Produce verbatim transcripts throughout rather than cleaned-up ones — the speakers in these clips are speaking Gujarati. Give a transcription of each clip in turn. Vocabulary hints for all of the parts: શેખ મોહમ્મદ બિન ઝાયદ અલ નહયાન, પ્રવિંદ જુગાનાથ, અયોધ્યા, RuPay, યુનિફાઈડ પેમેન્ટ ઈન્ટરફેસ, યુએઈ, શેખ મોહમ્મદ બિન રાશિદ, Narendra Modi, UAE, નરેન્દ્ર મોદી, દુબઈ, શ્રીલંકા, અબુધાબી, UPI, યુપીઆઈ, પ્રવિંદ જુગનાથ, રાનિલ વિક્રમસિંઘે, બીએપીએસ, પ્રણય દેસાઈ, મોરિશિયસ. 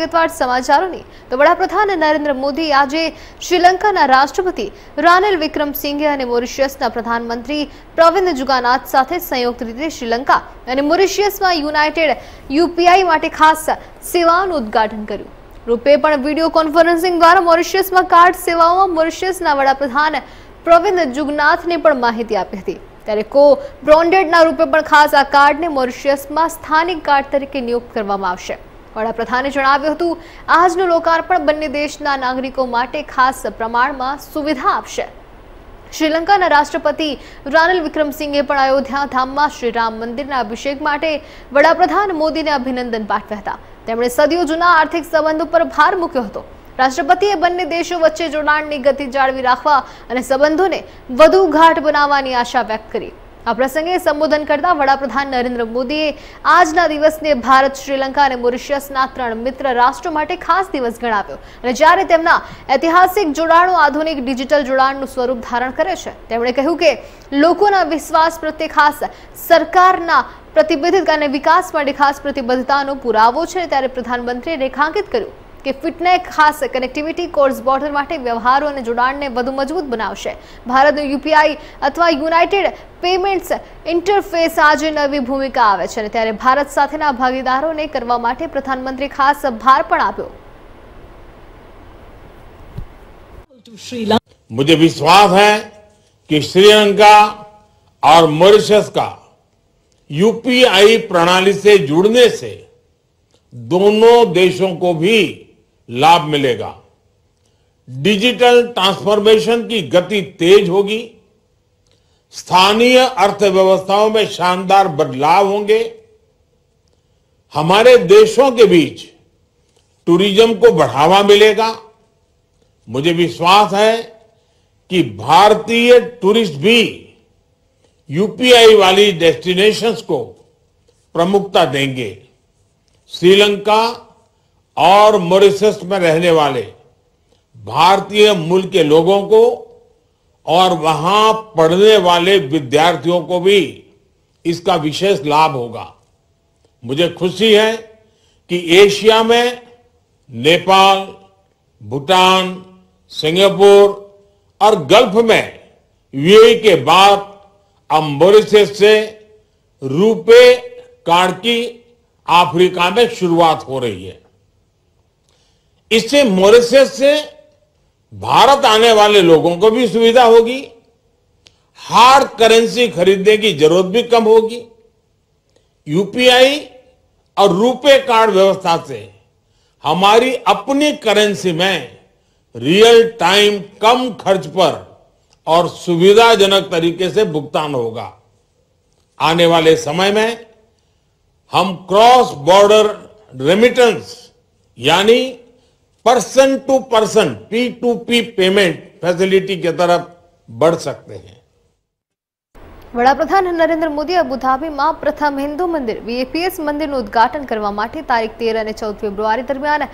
વિગતવાર સમાચારોની તો વડાપ્રધાન નરેન્દ્ર મોદી આજે શ્રીલંકાના રાષ્ટ્રપતિ રાનિલ વિક્રમસિંઘે અને મોરિશિયસના પ્રધાનમંત્રી પ્રવિંદ જુગાનાથ સાથે સંયુક્ત રીતે શ્રીલંકા અને મોરિશિયસમાં યુનાઇટેડ યુપીઆઈ માટે ખાસ સેવાનું ઉદ્ઘાટન કર્યું। રૂપે પણ વિડિયો કોન્ફરન્સિંગ દ્વારા મોરિશિયસમાં કાર્ડ સેવાઓમાં મોરિશિયસના વડાપ્રધાન પ્રવિંદ જુગનાથને પણ માહિતી આપી હતી। ત્યારે કો બ્રોન્ડેડના રૂપે પણ ખાસ આ કાર્ડને મોરિશિયસમાં સ્થાનિક કાર્ડ તરીકે નિયુક્ત કરવામાં આવશે। વડાપ્રધાને જણાવ્યું હતું આજનું લોકાર્પણ બંને દેશના નાગરિકો માટે ખાસ પ્રમાણમાં સુવિધા આપશે। શ્રીલંકાના રાષ્ટ્રપતિ રાનિલ વિક્રમસિંઘે પણ અયોધ્યા ધામમાં શ્રી રામ મંદિરના અભિષેક માટે વડાપ્રધાન મોદીને અભિનંદન પાઠવ્યા હતા। તેમણે સદીઓ જૂના આર્થિક સંબંધો પર ભાર મૂક્યો હતો। રાષ્ટ્રપતિએ બંને દેશો વચ્ચે જોડાણની ગતિ જાળવી રાખવા અને સંબંધોને વધુ ગાઢ બનાવવાની આશા વ્યક્ત કરી। આ પ્રસંગે સંબોધન કરતા વડાપ્રધાન નરેન્દ્ર મોદીએ આજના દિવસને ભારત, શ્રીલંકા અને મોરિશિયસના ત્રણ મિત્ર રાષ્ટ્રો માટે ખાસ દિવસ ગણાવ્યો અને જ્યારે તેમના ઐતિહાસિક જોડાણો આધુનિક ડિજિટલ જોડાણનું સ્વરૂપ ધારણ કરે છે। તેમણે કહ્યું કે લોકોના વિશ્વાસ પ્રત્યે ખાસ સરકારના પ્રતિબદ્ધતા અને વિકાસ માટે ખાસ પ્રતિબદ્ધતાનો પુરાવો છે। ત્યારે પ્રધાનમંત્રીએ રેખાંકિત કર્યું કે ફિટનેસ ખાસ કનેક્ટિવિટી કોર્સ બોર્ડર માટે વ્યવહારો અને જોડાણને વધુ મજબૂત બનાવશે। ભારતનું યુપીઆઈ અથવા યુનાઇટેડ પેમેન્ટ્સ ઇન્ટરફેસ આજે નવી ભૂમિકા આવે છે અને ત્યારે ભારત સાથેના ભાગીદારોને કરવા માટે પ્રધાનમંત્રી ખાસ ભાર પણ આપ્યો। मुझे विश्वास है कि श्रीलंका और मॉरिशस का यूपीआई प्रणाली से जुड़ने से दोनों देशों को भी लाभ मिलेगा। डिजिटल ट्रांसफॉर्मेशन की गति तेज होगी, स्थानीय अर्थव्यवस्थाओं में शानदार बदलाव होंगे, हमारे देशों के बीच टूरिज्म को बढ़ावा मिलेगा। मुझे विश्वास है कि भारतीय टूरिस्ट भी यूपीआई वाली डेस्टिनेशंस को प्रमुखता देंगे। श्रीलंका और मॉरिशस में रहने वाले भारतीय मूल के लोगों को और वहां पढ़ने वाले विद्यार्थियों को भी इसका विशेष लाभ होगा। मुझे खुशी है कि एशिया में नेपाल, भूटान, सिंगापुर और गल्फ में यूएई के बाद अब मॉरिशस से रूपे कार्ड की अफ्रीका में शुरुआत हो रही है। इससे मॉरिशस से भारत आने वाले लोगों को भी सुविधा होगी, हार्ड करेंसी खरीदने की जरूरत भी कम होगी। यूपीआई और रूपे कार्ड व्यवस्था से हमारी अपनी करेंसी में रियल टाइम कम खर्च पर और सुविधाजनक तरीके से भुगतान होगा। आने वाले समय में हम क्रॉस बॉर्डर रेमिटेंस यानी person to person P to P payment facility की तरफ बढ़ सकते हैं। વડાપ્રધાન નરેન્દ્ર મોદી અબુધાબીમાં પ્રથમ હિન્દુ મંદિર વીએપીએસ મંદિરનું ઉદ્ઘાટન કરવા માટે તારીખ તેર અને ચૌદ ફેબ્રુઆરી દરમિયાન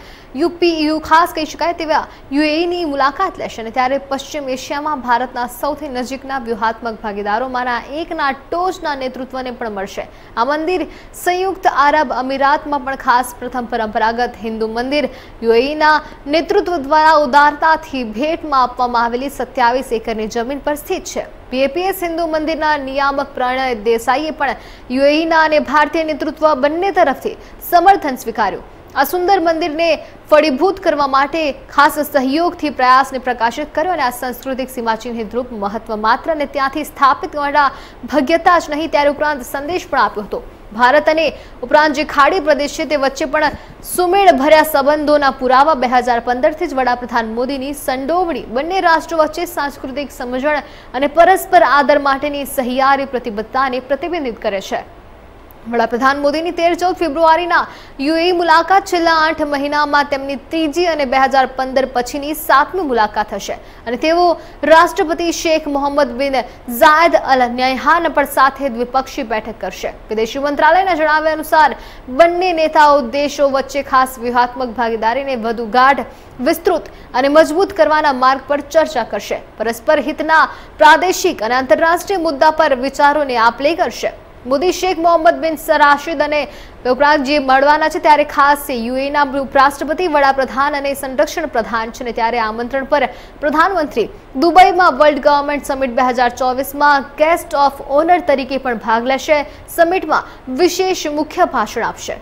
યુપીયુ ખાસ કહી શકાય તેવા યુએઈની મુલાકાત લેશે અને ત્યારે પશ્ચિમ એશિયામાં ભારતના સૌથી નજીકના વ્યૂહાત્મક ભાગીદારોમાંના એકના ટોચના નેતૃત્વને પણ મળશે। આ મંદિર સંયુક્ત આરબ અમીરાતમાં પણ ખાસ પ્રથમ પરંપરાગત હિન્દુ મંદિર યુએઈના નેતૃત્વ દ્વારા ઉદારતાથી ભેટમાં આપવામાં આવેલી સત્યાવીસ એકરની જમીન પર સ્થિત છે। વીએપીએસ હિન્દુ મંદિરના નિયામક પ્રણય દેસાઈએ પણ યુએઈના અને ભારતીય નેતૃત્વ બંને તરફથી સમર્થન સ્વીકાર્યું। આ સુંદર મંદિરને ફળીભૂત કરવા માટે ખાસ સહયોગથી પ્રયાસને પ્રકાશિત કર્યો અને આ સાંસ્કૃતિક સીમાચિહ્નિત રૂપ મહત્વ માત્ર અને ત્યાંથી સ્થાપિત કરવાના ભગ્યતા જ નહીં ત્યારે ઉપરાંત સંદેશ પણ આપ્યો હતો। ભારત અને ઉપરાંત જે ખાડી પ્રદેશ છે તે વચ્ચે પણ સુમેળ ભર્યા સંબંધોના પુરાવા બે હજાર પંદરથી જ વડાપ્રધાન મોદીની સંડોવણી બંને રાષ્ટ્રો વચ્ચે સાંસ્કૃતિક સમજણ અને પરસ્પર આદર માટેની સહિયારી પ્રતિબદ્ધતાને પ્રતિબિંબિત કરે છે। વડાપ્રધાન મોદીની તેર ચૌદ ફેબ્રુઆરીના યુએઈ મુલાકાત છેલ્લા આઠ મહિનામાં તેમની ત્રીજી અને બે હજાર પંદર પછીની સાતમી મુલાકાત હશે અને તેઓ રાષ્ટ્રપતિ શેખ મોહમ્મદ બિન ઝાયદ અલ નહયાન પર સાથે દ્વિપક્ષીય બેઠક કરશે। વિદેશ મંત્રાલયના જણાવ્યા અનુસાર બંને નેતાઓ દેશો વચ્ચે ખાસ વ્યૂહાત્મક ભાગીદારીને વધુ ગાઢ, વિસ્તૃત અને મજબૂત કરવાના માર્ગ પર ચર્ચા કરશે, પરસ્પર હિતના પ્રાદેશિક અને આંતરરાષ્ટ્રીય મુદ્દા પર વિચારોને આપ લે કરશે। મોદી શેખ મોહમ્મદ બિન રાશિદ અને ઉપરાંત જે મળવાના છે ત્યારે ખાસ છે યુએઈના ઉપરાષ્ટ્રપતિ, વડાપ્રધાન અને સંરક્ષણ પ્રધાન છે, ત્યારે આમંત્રણ પર પ્રધાનમંત્રી દુબઈમાં વર્લ્ડ ગવર્મેન્ટ સમિટ બે હજાર ચોવીસમાં ગેસ્ટ ઓફ ઓનર તરીકે પણ ભાગ લેશે. સમિટમાં વિશેષ મુખ્ય ભાષણ આપશે.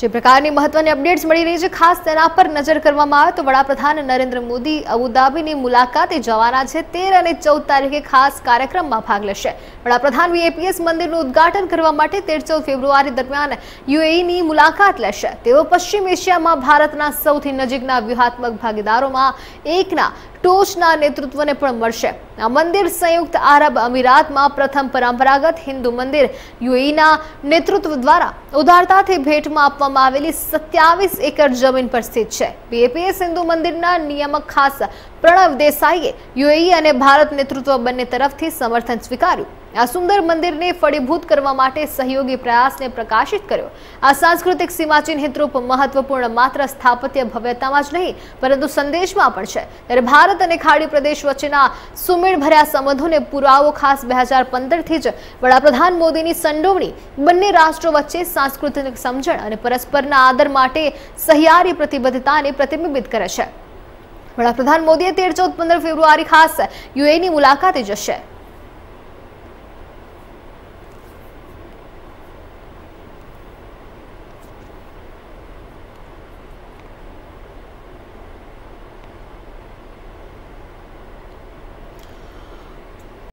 જે પ્રકારની મહત્વની અપડેટ્સ મળી રહી છે ખાસ તેના પર નજર કરવામાં આવે તો વડાપ્રધાન નરેન્દ્ર મોદી અબુધાબીની મુલાકાતે જવાના છે. તેર અને ચૌદ તારીખે ખાસ કાર્યક્રમમાં ભાગ લેશે. વડાપ્રધાન વીએપીએસ મંદિરનું ઉદ્ઘાટન કરવા માટે તેર ચૌદ ફેબ્રુઆરી દરમિયાન યુએઈની મુલાકાત લેશે. તેઓ પશ્ચિમ એશિયામાં ભારતના સૌથી નજીકના વ્યૂહાત્મક ભાગીદારોમાં એકના ટોચના નેતૃત્વને પણ મળશે. આ મંદિર સંયુક્ત આરબ અમીરાતમાં પ્રથમ પરંપરાગત હિન્દુ મંદિર યુએઈના નેતૃત્વ દ્વારા ઉદારતાથી ભેટમાં આપવા આવેલી સત્યાવીસ એકર જમીન પર સ્થિત છે. બીએપીએસ હિન્દુ મંદિરના નિયામક ખાસ પ્રણવ દેસાઈએ યુએઈ અને ભારત નેતૃત્વ બંને તરફથી સમર્થન સ્વીકાર્યું. આ સુંદર મંદિરને ફળીભૂત કરવા માટે સહયોગી પ્રયાસને પ્રકાશિત કર્યો. આ સાંસ્કૃતિક સીમાચિહ્ન હેતુરૂપ મહત્વપૂર્ણ માત્ર સ્થાપત્ય ભવ્યતામાં જ નહીં પરંતુ સંદેશમાં પણ છે. ત્યારે ભારત અને ખાડી પ્રદેશ વચ્ચેના સુમેળભર્યા સંબંધોને પુરાવો ખાસ બે હજાર પંદરથી જ વડાપ્રધાન મોદીની સંડોવણી બંને રાષ્ટ્રો વચ્ચે સાંસ્કૃતિક સમજણ અને પરસ્પરના આદર માટે સહિયારી પ્રતિબદ્ધતાને પ્રતિબિંબિત કરે છે. વડાપ્રધાન મોદીએ તેર ચૌદ પંદર ફેબ્રુઆરી ખાસ યુએઈની મુલાકાતે જશે.